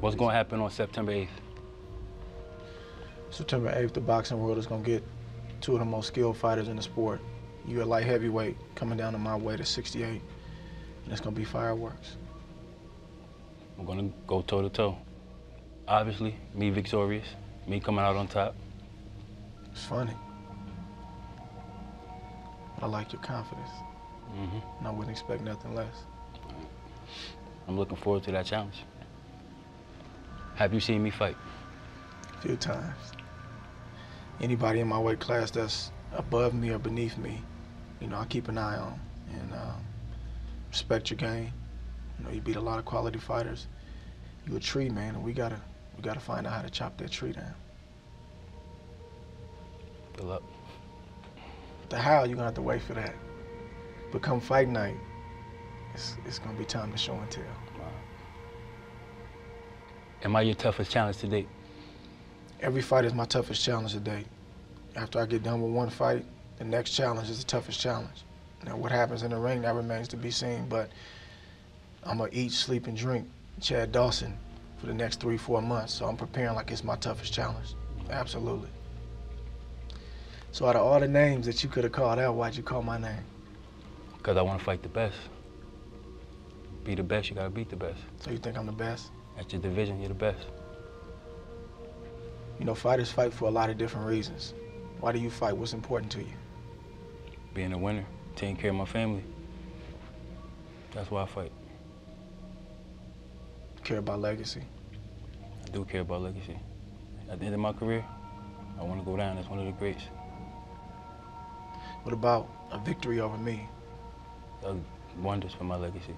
What's going to happen on September 8th? September 8th, the boxing world is going to get two of the most skilled fighters in the sport. You're a light heavyweight coming down to my weight at 68, and it's going to be fireworks. We're going to go toe-to-toe. Obviously, me victorious, me coming out on top. It's funny. I like your confidence. Mm-hmm. And I wouldn't expect nothing less. I'm looking forward to that challenge. Have you seen me fight? A few times. Anybody in my weight class that's above me or beneath me, you know, I keep an eye on. And respect your game. You know, you beat a lot of quality fighters. You a tree, man, and we gotta find out how to chop that tree down. Good luck. The how, you're gonna have to wait for that. But come fight night, it's gonna be time to show and tell. Wow. Am I your toughest challenge to date? Every fight is my toughest challenge to date. After I get done with one fight, the next challenge is the toughest challenge. Now, what happens in the ring, that remains to be seen, but I'm gonna eat, sleep, and drink Chad Dawson for the next 3-4 months, so I'm preparing like it's my toughest challenge. Absolutely. So out of all the names that you could have called out, why'd you call my name? Because I want to fight the best. Be the best, you got to beat the best. So you think I'm the best? At your division, you're the best. You know, fighters fight for a lot of different reasons. Why do you fight? What's important to you? Being a winner, taking care of my family. That's why I fight. Care about legacy? I do care about legacy. At the end of my career, I want to go down as one of the greats. What about a victory over me? That was wonders for my legacy.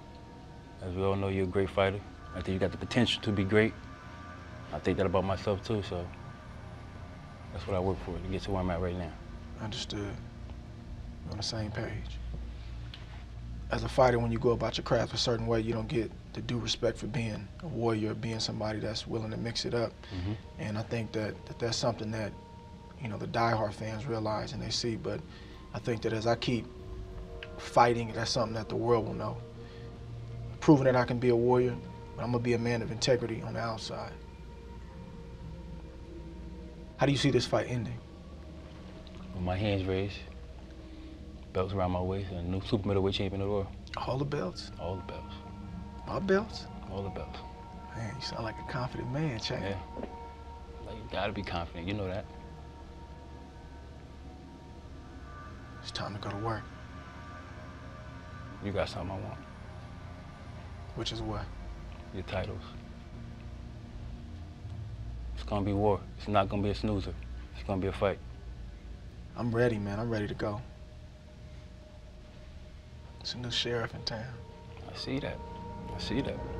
As we all know, you're a great fighter. I think you got the potential to be great. I think that about myself too, so that's what I work for, to get to where I'm at right now. Understood. We're on the same page. As a fighter, when you go about your craft a certain way, you don't get the due respect for being a warrior, being somebody that's willing to mix it up. Mm-hmm. And I think that that's something that, you know, the diehard fans realize and they see. But I think that as I keep fighting, that's something that the world will know. Proving that I can be a warrior, but I'm gonna be a man of integrity on the outside. How do you see this fight ending? With my hands raised, belts around my waist, and a new super middleweight champion of the world. All the belts? All the belts. My belts? All the belts. Man, you sound like a confident man, Chad. Yeah. Like, you gotta be confident, you know that. It's time to go to work. You got something I want. Which is what? Your titles. It's gonna be war. It's not gonna be a snoozer. It's gonna be a fight. I'm ready, man. I'm ready to go. There's a new sheriff in town. I see that. I see that.